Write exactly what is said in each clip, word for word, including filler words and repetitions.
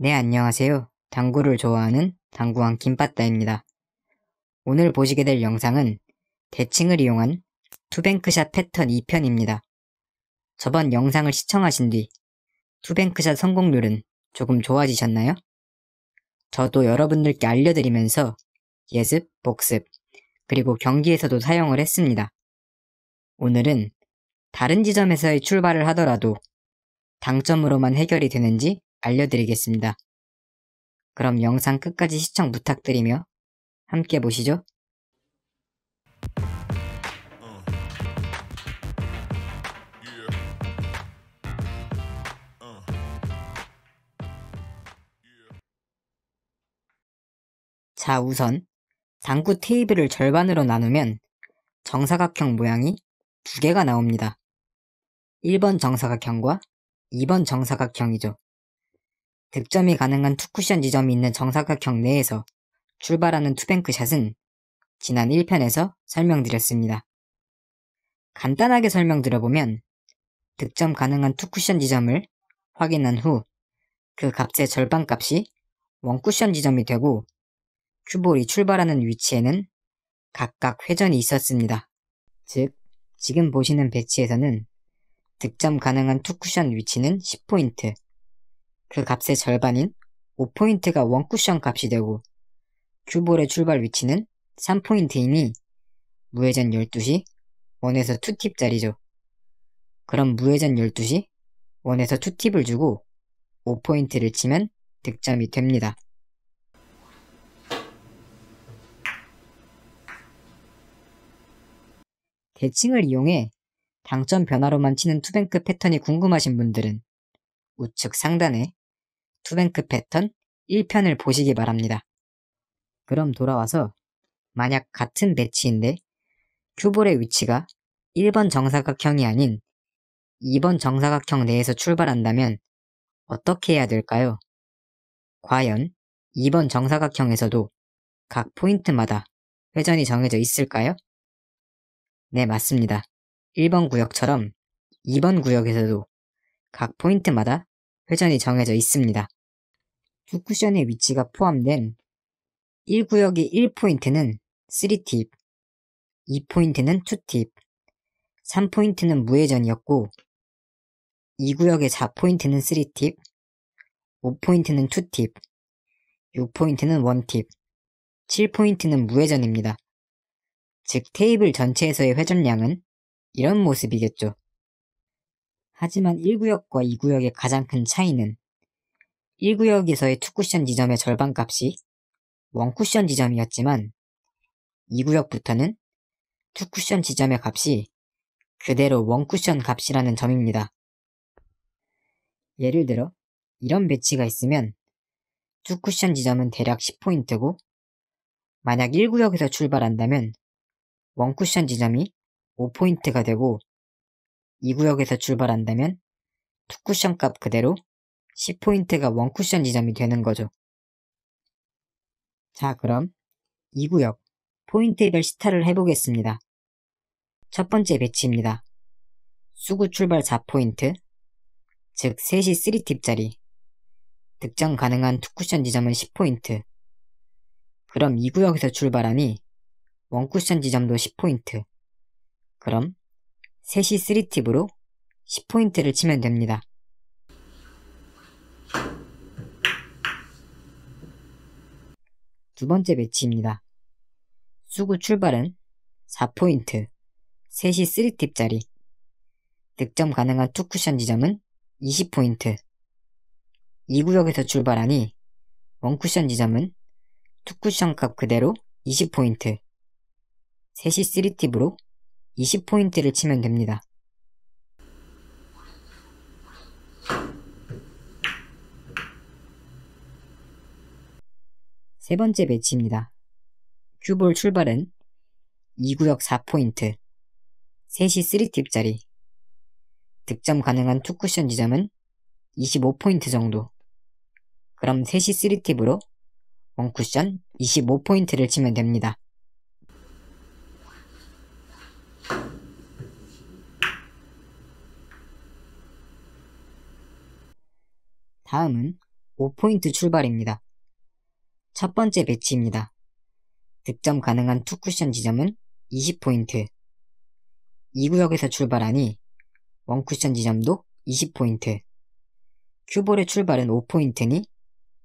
네, 안녕하세요. 당구를 좋아하는 당구왕 김빠따입니다. 오늘 보시게 될 영상은 대칭을 이용한 투뱅크샷 패턴 이 편입니다. 저번 영상을 시청하신 뒤 투뱅크샷 성공률은 조금 좋아지셨나요? 저도 여러분들께 알려드리면서 예습, 복습, 그리고 경기에서도 사용을 했습니다. 오늘은 다른 지점에서의 출발을 하더라도 당점으로만 해결이 되는지 알려드리겠습니다. 그럼 영상 끝까지 시청 부탁드리며 함께 보시죠. 자, 우선 당구 테이블을 절반으로 나누면 정사각형 모양이 두 개가 나옵니다. 일 번 정사각형과 이 번 정사각형이죠. 득점이 가능한 투쿠션 지점이 있는 정사각형 내에서 출발하는 투뱅크샷은 지난 일 편에서 설명드렸습니다. 간단하게 설명드려보면 득점 가능한 투쿠션 지점을 확인한 후 그 값의 절반값이 원쿠션 지점이 되고 큐볼이 출발하는 위치에는 각각 회전이 있었습니다. 즉, 지금 보시는 배치에서는 득점 가능한 투쿠션 위치는 십 포인트, 그 값의 절반인 오 포인트가 원쿠션 값이 되고 큐볼의 출발 위치는 삼 포인트이니 무회전 열두 시, 원에서 이 팁짜리죠. 그럼 무회전 열두 시, 원에서 이 팁을 주고 오 포인트를 치면 득점이 됩니다. 대칭을 이용해 당점 변화로만 치는 투뱅크 패턴이 궁금하신 분들은 우측 상단에 투뱅크 패턴 일 편을 보시기 바랍니다. 그럼 돌아와서 만약 같은 배치인데 큐볼의 위치가 일 번 정사각형이 아닌 이 번 정사각형 내에서 출발한다면 어떻게 해야 될까요? 과연 이 번 정사각형에서도 각 포인트마다 회전이 정해져 있을까요? 네, 맞습니다. 일 번 구역처럼 이 번 구역에서도 각 포인트마다 회전이 정해져 있습니다. 투쿠션의 위치가 포함된 일 구역의 일 포인트는 삼 팁, 이 포인트는 이 팁, 삼 포인트는 무회전이었고 이 구역의 사 포인트는 삼 팁, 오 포인트는 이 팁, 육 포인트는 일 팁, 칠 포인트는 무회전입니다. 즉, 테이블 전체에서의 회전량은 이런 모습이겠죠. 하지만 일 구역과 이 구역의 가장 큰 차이는 일 구역에서의 투쿠션 지점의 절반값이 원쿠션 지점이었지만 이 구역부터는 투쿠션 지점의 값이 그대로 원쿠션 값이라는 점입니다. 예를 들어 이런 배치가 있으면 투쿠션 지점은 대략 십 포인트고 만약 일 구역에서 출발한다면 원쿠션 지점이 오 포인트가 되고 이 구역에서 출발한다면 투쿠션 값 그대로 십 포인트가 원쿠션 지점이 되는 거죠. 자, 그럼 이 구역 포인트별 시타를 해보겠습니다. 첫 번째 배치입니다. 수구 출발 사 포인트, 즉 세 시 삼 팁짜리, 득점 가능한 투쿠션 지점은 십 포인트. 그럼 이 구역에서 출발하니 원쿠션 지점도 십 포인트. 그럼 세 시 삼 팁으로 십 포인트를 치면 됩니다. 두 번째 배치입니다. 수구 출발은 사 포인트, 세 시 삼 팁짜리, 득점 가능한 투쿠션 지점은 이십 포인트. 이 구역에서 출발하니 원쿠션 지점은 투쿠션 값 그대로 이십 포인트, 세 시 삼 팁으로 이십 포인트를 치면 됩니다. 세 번째 배치입니다. 큐볼 출발은 이 구역 사 포인트, 세 시 삼 팁짜리, 득점 가능한 투쿠션 지점은 이십오 포인트 정도. 그럼 세 시 삼 팁으로 원쿠션 이십오 포인트를 치면 됩니다. 다음은 오 포인트 출발입니다. 첫 번째 배치입니다. 득점 가능한 투쿠션 지점은 이십 포인트. 이 구역에서 출발하니 일 쿠션 지점도 이십 포인트. 큐볼의 출발은 오 포인트니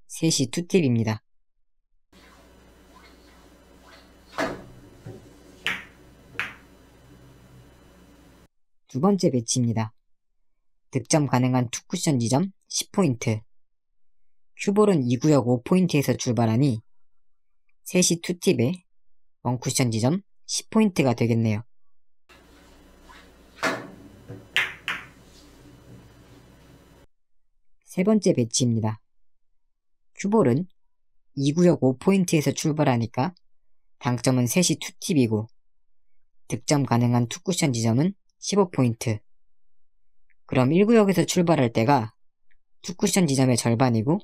셋이 투팁입니다. 두 번째 배치입니다. 득점 가능한 투쿠션 지점 십 포인트. 큐볼은 이 구역 오 포인트에서 출발하니 셋이 투팁에 일 쿠션 지점 십 포인트가 되겠네요. 세 번째 배치입니다. 큐볼은 이 구역 오 포인트에서 출발하니까 당점은 셋이 투팁이고 득점 가능한 투쿠션 지점은 십오 포인트. 그럼 일 구역에서 출발할 때가 투쿠션 지점의 절반이고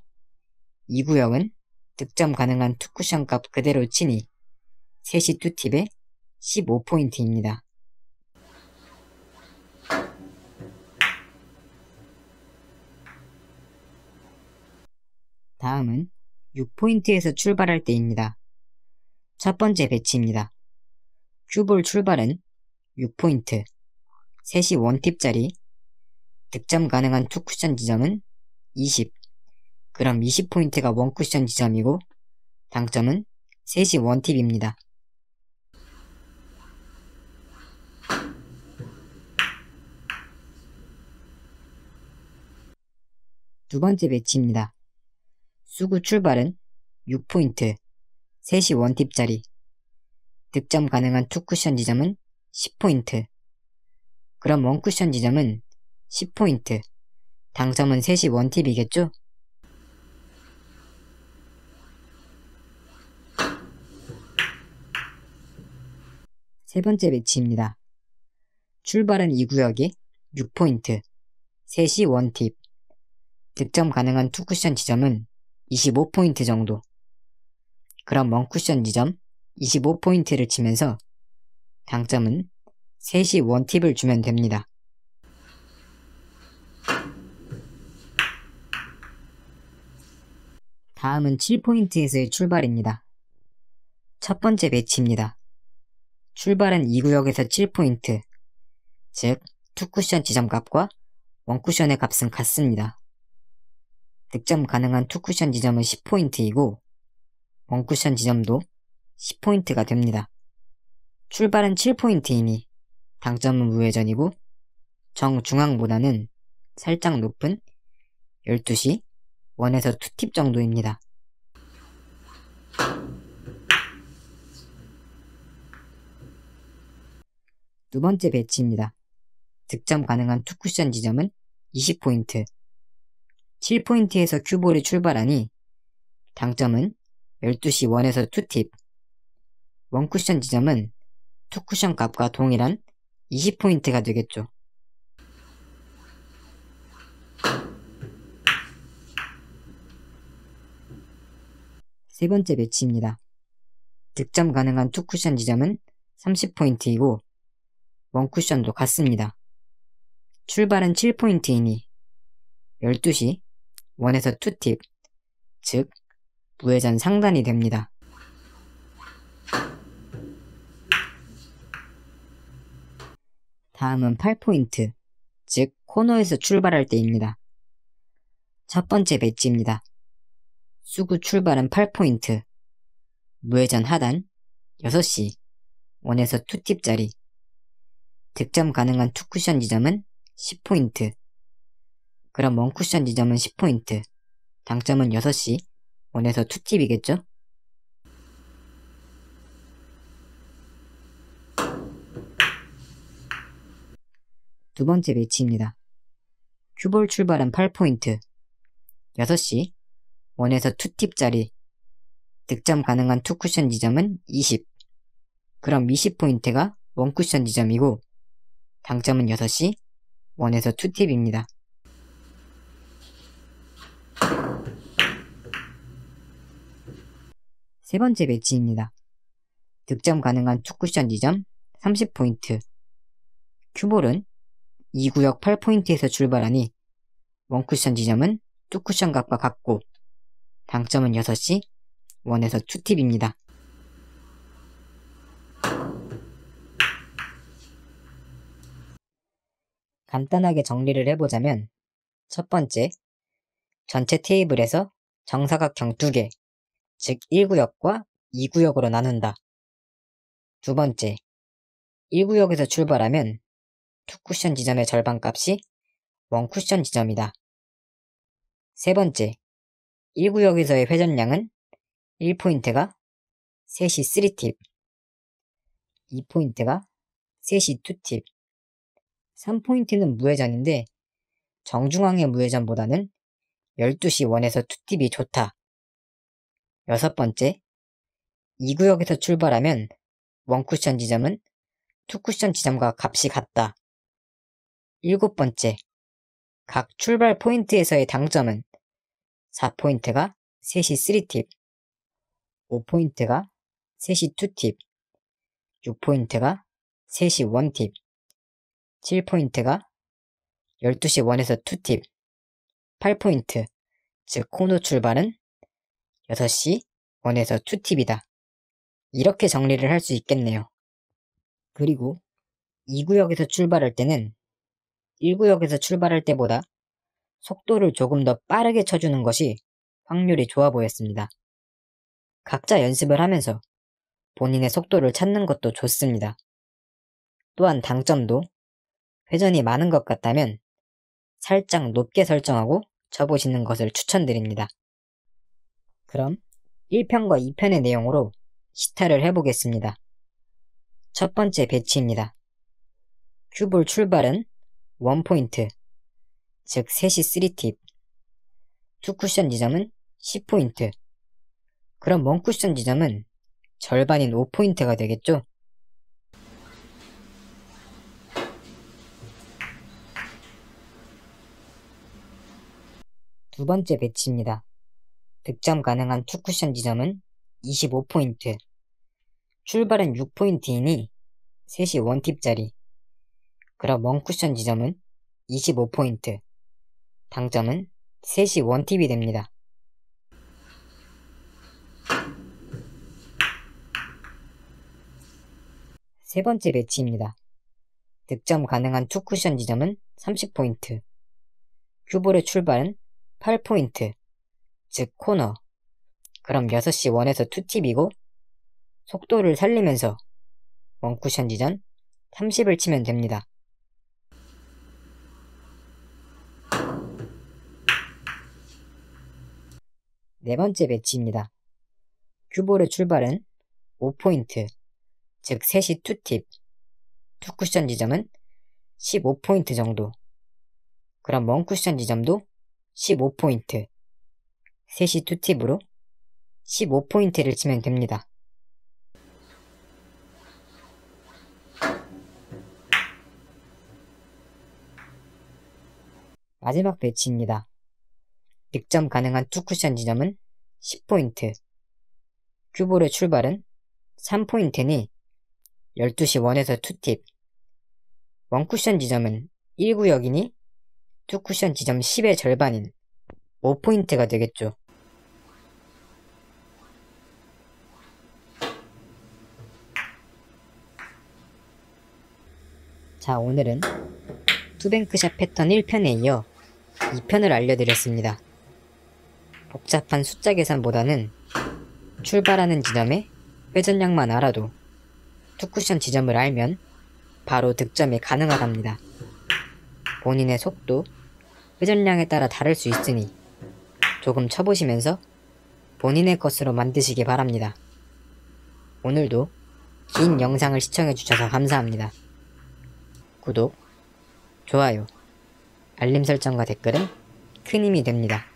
이 구역은 득점 가능한 투쿠션 값 그대로 치니 셋이 투팁에 십오 포인트입니다. 다음은 육 포인트에서 출발할 때입니다. 첫 번째 배치입니다. 큐볼 출발은 육 포인트. 셋이 원팁짜리, 득점 가능한 투쿠션 지점은 이십. 그럼 이십 포인트가 원쿠션 지점이고 당점은 셋이 원팁입니다. 두 번째 배치입니다. 수구 출발은 육 포인트. 셋이 원팁짜리. 득점 가능한 투쿠션 지점은 십 포인트. 그럼 원쿠션 지점은 십 포인트. 당점은 셋이 원팁이겠죠? 세 번째 배치입니다. 출발은 이 구역이 육 포인트. 셋이 원팁. 득점 가능한 투쿠션 지점은 이십오 포인트 정도. 그럼 원쿠션 지점 이십오 포인트를 치면서 당점은 셋이 원팁을 주면 됩니다. 다음은 칠 포인트에서의 출발입니다. 첫 번째 배치입니다. 출발은 이 구역에서 칠 포인트, 즉 투쿠션 지점값과 원쿠션의 값은 같습니다. 득점 가능한 투쿠션 지점은 십 포인트이고 원쿠션 지점도 십 포인트가 됩니다. 출발은 칠 포인트이니 당점은 무회전이고 정중앙보다는 살짝 높은 열두 시 원에서 투팁 정도입니다. 두 번째 배치입니다. 득점 가능한 투쿠션 지점은 이십 포인트. 칠 포인트에서 큐볼이 출발하니 당점은 열두 시 원에서 투팁. 원쿠션 지점은 투쿠션 값과 동일한 이십 포인트가 되겠죠. 세 번째 배치입니다. 득점 가능한 투쿠션 지점은 삼십 포인트이고 원쿠션도 같습니다. 출발은 칠 포인트이니 열두 시 원에서 투팁, 즉 무회전 상단이 됩니다. 다음은 팔 포인트, 즉 코너에서 출발할 때입니다. 첫 번째 배치입니다. 수구 출발은 팔 포인트, 무회전 하단 여섯 시, 원에서 투팁짜리, 득점 가능한 투쿠션 지점은 십 포인트, 그럼 원쿠션 지점은 십 포인트, 당점은 여섯 시, 원에서 투팁이겠죠? 두 번째 배치입니다. 큐볼 출발은 팔 포인트, 여섯 시, 원에서 투팁짜리, 득점 가능한 투쿠션 지점은 이십. 그럼 이십 포인트가 원쿠션 지점이고 당점은 여섯 시, 원에서 투팁입니다. 세 번째 배치입니다. 득점 가능한 투쿠션 지점 삼십 포인트. 큐볼은 이 구역 팔 포인트에서 출발하니 원쿠션 지점은 투쿠션 값과 같고 당점은 여섯 시, 원에서 투팁입니다. 간단하게 정리를 해보자면, 첫 번째, 전체 테이블에서 정사각형 두 개, 즉 일 구역과 이 구역으로 나눈다. 두 번째, 일 구역에서 출발하면 투쿠션 지점의 절반값이 원쿠션 지점이다. 세 번째, 일 구역에서의 회전량은 일 포인트가 세 시 삼 팁, 이 포인트가 세 시 이 팁, 삼 포인트는 무회전인데 정중앙의 무회전보다는 열두 시 원에서 이 팁이 좋다. 여섯 번째, 이 구역에서 출발하면 일 쿠션 지점은 이 쿠션 지점과 값이 같다. 일곱 번째, 각 출발 포인트에서의 당점은 사 포인트가 세 시 삼 팁, 오 포인트가 세 시 이 팁, 육 포인트가 세 시 일 팁, 칠 포인트가 열두 시 일에서 이 팁, 팔 포인트, 즉 코너 출발은 여섯 시 일에서 이 팁이다. 이렇게 정리를 할 수 있겠네요. 그리고 이 구역에서 출발할 때는 일 구역에서 출발할 때보다 속도를 조금 더 빠르게 쳐주는 것이 확률이 좋아 보였습니다. 각자 연습을 하면서 본인의 속도를 찾는 것도 좋습니다. 또한 당점도 회전이 많은 것 같다면 살짝 높게 설정하고 쳐보시는 것을 추천드립니다. 그럼 일 편과 이 편의 내용으로 시타를 해보겠습니다. 첫 번째 배치입니다. 큐볼 출발은 일 포인트, 즉 세 시 삼 팁, 투쿠션 지점은 십 포인트, 그럼 일 쿠션 지점은 절반인 오 포인트가 되겠죠? 두 번째 배치입니다. 득점 가능한 투쿠션 지점은 이십오 포인트, 출발은 육 포인트이니 세 시 일 팁짜리, 그럼 일 쿠션 지점은 이십오 포인트, 당점은 세 시 일 팁이 됩니다. 세 번째 배치입니다. 득점 가능한 투쿠션 지점은 삼십 포인트, 큐볼의 출발은 팔 포인트, 즉 코너, 그럼 여섯 시 일에서 이 팁이고 속도를 살리면서 일 쿠션 지점 삼십을 치면 됩니다. 네 번째 배치입니다. 큐볼의 출발은 오 포인트, 즉 세 시 이 팁, 투쿠션 지점은 십오 포인트 정도, 그럼 일 쿠션 지점도 십오 포인트, 세 시 이 팁으로 십오 포인트를 치면 됩니다. 마지막 배치입니다. 득점 가능한 투쿠션 지점은 십 포인트, 큐볼의 출발은 삼 포인트니 열두 시 일에서 이 팁, 일 쿠션 지점은 일 구역이니 투쿠션 지점 십의 절반인 오 포인트가 되겠죠. 자, 오늘은 투뱅크샷 패턴 일 편에 이어 이 편을 알려드렸습니다. 복잡한 숫자 계산보다는 출발하는 지점의 회전량만 알아도 투쿠션 지점을 알면 바로 득점이 가능하답니다. 본인의 속도, 회전량에 따라 다를 수 있으니 조금 쳐보시면서 본인의 것으로 만드시기 바랍니다. 오늘도 긴 영상을 시청해주셔서 감사합니다. 구독, 좋아요, 알림 설정과 댓글은 큰 힘이 됩니다.